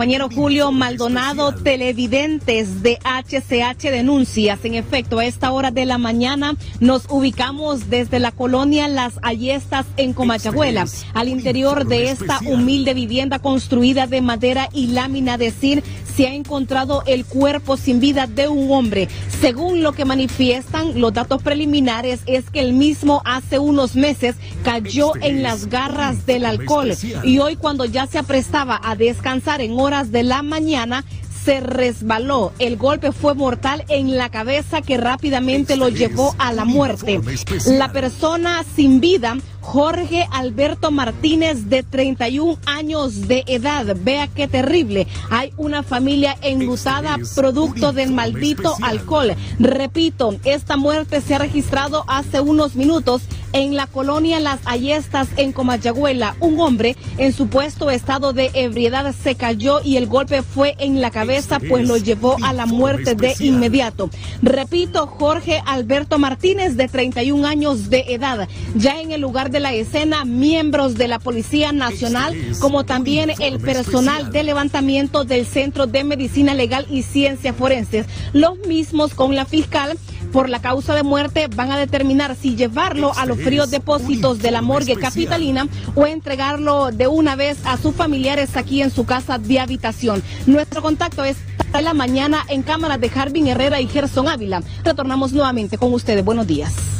compañero Julio Maldonado, televidentes de HCH Denuncias. En efecto, a esta hora de la mañana nos ubicamos desde la colonia Las Ayestas en Comayagüela, al interior de esta humilde vivienda construida de madera y lámina de zinc. Se ha encontrado el cuerpo sin vida de un hombre. Según lo que manifiestan los datos preliminares, es que el mismo hace unos meses cayó en las garras del alcohol y hoy, cuando ya se aprestaba a descansar en horas de la mañana, se resbaló. El golpe fue mortal en la cabeza que rápidamente lo llevó a la muerte. La persona sin vida, Jorge Alberto Martínez, de 31 años de edad. Vea qué terrible. Hay una familia enlutada producto del maldito alcohol. Repito, esta muerte se ha registrado hace unos minutos en la colonia Las Ayestas en Comayagüela. Un hombre en supuesto estado de ebriedad se cayó y el golpe fue en la cabeza, pues lo llevó a la muerte de inmediato. Repito, Jorge Alberto Martínez, de 31 años de edad. Ya en el lugar de la escena, miembros de la Policía Nacional, como también el personal de levantamiento del Centro de Medicina Legal y Ciencia Forenses. Los mismos, con la fiscal, por la causa de muerte, van a determinar si llevarlo a los fríos depósitos de la morgue capitalina o entregarlo de una vez a sus familiares aquí en su casa de habitación. Nuestro contacto es hasta la mañana en cámaras de Jardín Herrera y Gerson Ávila. Retornamos nuevamente con ustedes. Buenos días.